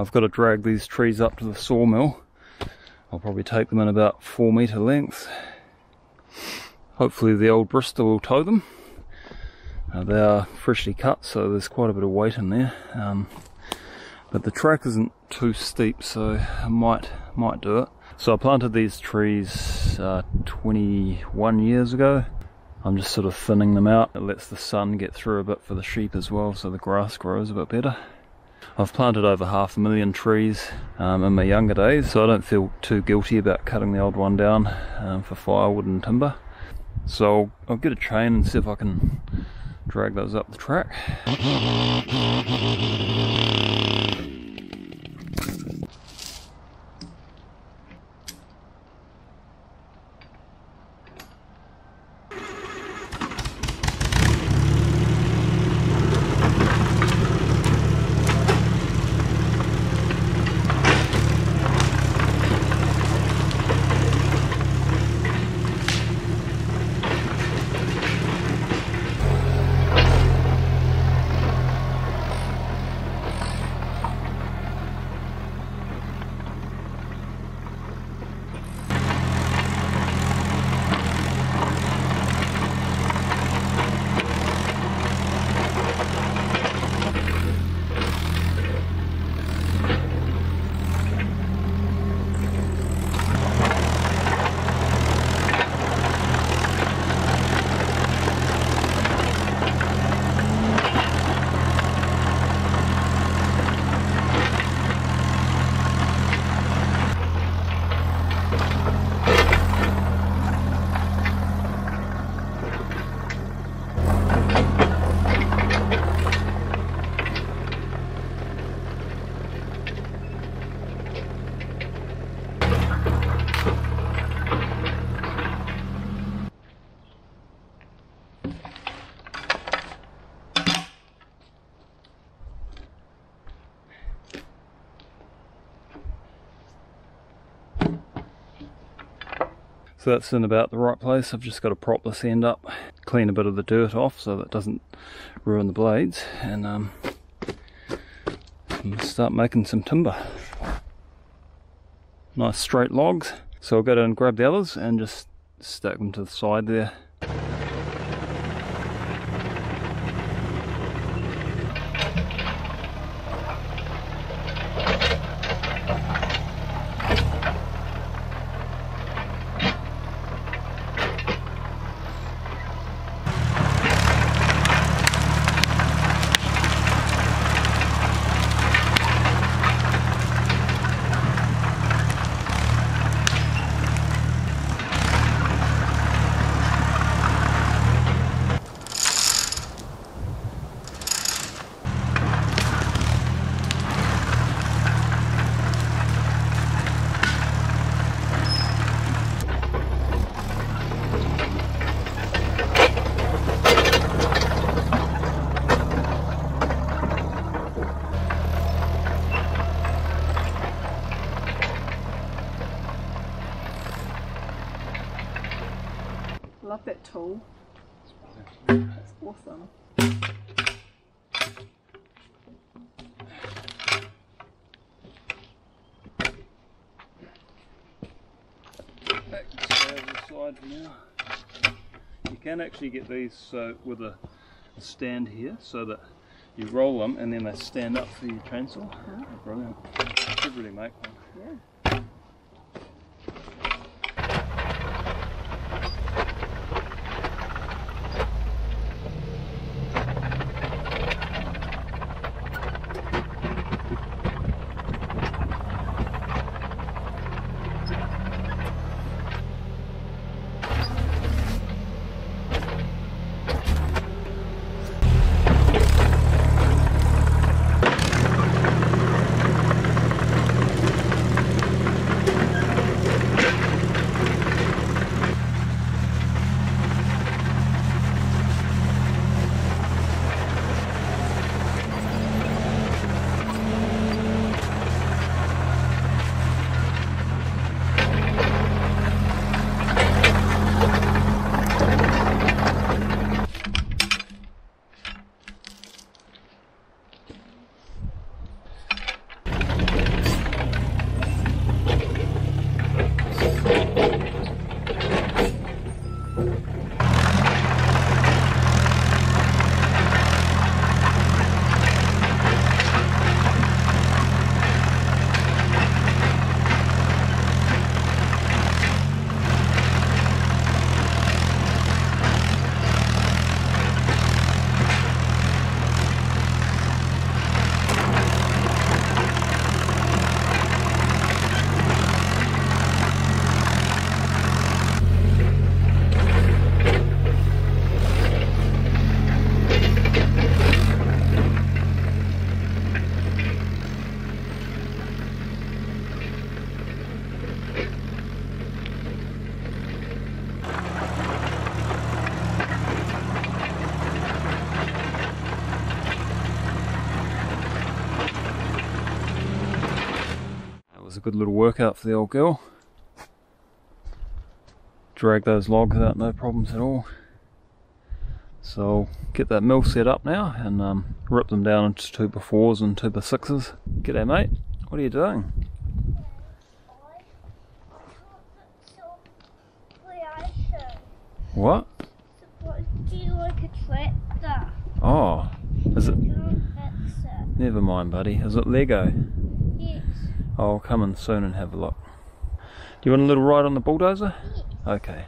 I've got to drag these trees up to the sawmill. I'll probably take them in about 4 metre lengths. Hopefully the old Bristol will tow them. They are freshly cut, so there's quite a bit of weight in there. But the track isn't too steep, so I might do it. So I planted these trees 21 years ago. I'm just sort of thinning them out. It lets the sun get through a bit for the sheep as well, so the grass grows a bit better. I've planted over 500,000 trees in my younger days, so I don't feel too guilty about cutting the old one down for firewood and timber. So I'll get a chain and see if I can drag those up the track. So that's in about the right place. I've just got to prop this end up, clean a bit of the dirt off so that it doesn't ruin the blades, and start making some timber. Nice straight logs. So I'll go down and grab the others and just stack them to the side there. Love that tool. That's awesome. Back to the side now. You can actually get these with a stand here, so that you roll them and then they stand up for your chainsaw. Oh. Brilliant. I could really make one. Yeah. It's a good little workout for the old girl. Drag those logs out, no problems at all. So get that mill set up now and rip them down into 2x4s and 2x6s. G'day mate, what are you doing? What? Do you like a tractor? Oh, is it? Never mind buddy, is it Lego? I'll come in soon and have a look. Do you want a little ride on the bulldozer? Yes. Okay.